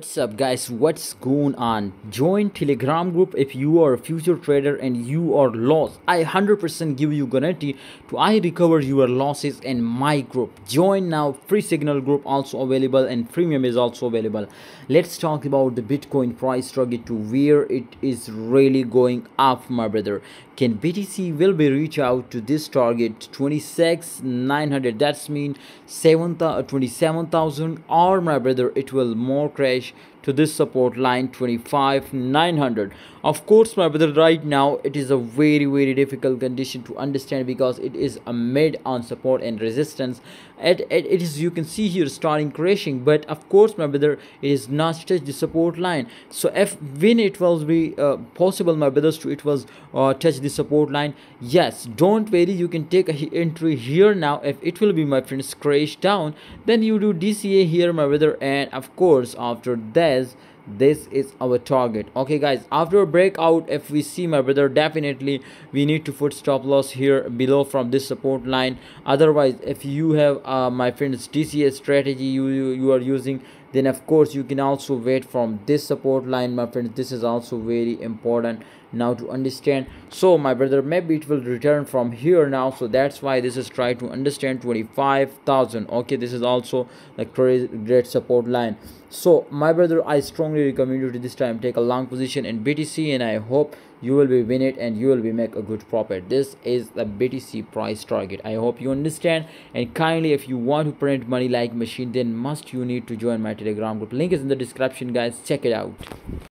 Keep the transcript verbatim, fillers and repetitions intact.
What's up guys, what's going on? Join Telegram group if you are a future trader and you are lost. I one hundred percent give you guarantee to I recover your losses in my group. Join now. Free signal group also available and premium is also available. Let's talk about the Bitcoin price target to where it is really going up, my brother. Can B T C will be reach out to this target twenty-six nine hundred? That's mean twenty-seven thousand, or my brother it will more crash to this support line twenty-five nine hundred. Of course my brother, right now it is a very very difficult condition to understand because it is a mid on support and resistance. It, it, it is, you can see here, starting crashing, but of course my brother it is not touched the support line. So if when it will be uh, possible my brothers to it was uh, touch the support line, yes, don't worry, you can take a entry here now. If it will be my friends crash down, then you do D C A here my brother, and of course after that this is our target. Okay guys, after a breakout if we see my brother, definitely we need to put stop loss here below from this support line. Otherwise if you have uh, my friends D C A strategy you, you you are using, then of course you can also wait from this support line my friends. This is also very important now to understand. So my brother, maybe it will return from here now, so that's why this is try to understand twenty-five thousand. Okay, this is also the great support line. So my brother, I strongly recommend you to this time take a long position in B T C, and I hope you will be win it and you will be make a good profit. This is the B T C price target. I hope you understand, and kindly if you want to print money like machine, then must you need to join my Telegram group. Link is in the description guys, check it out.